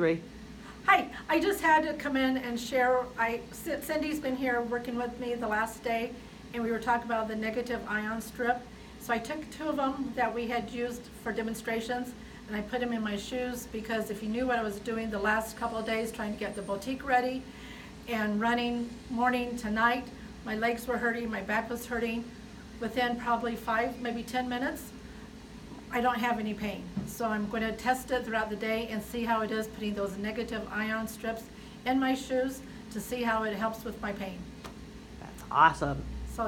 Three. Hi, I just had to come in and share. Cindy's been here working with me the last day, and we were talking about the negative ion strip. So I took two of them that we had used for demonstrations, and I put them in my shoes, because if you knew what I was doing the last couple of days, trying to get the boutique ready and running morning to night, my legs were hurting, my back was hurting. Within probably 5, maybe 10 minutes, I don't have any pain. So I'm going to test it throughout the day and see how it is putting those negative ion strips in my shoes to see how it helps with my pain. That's awesome.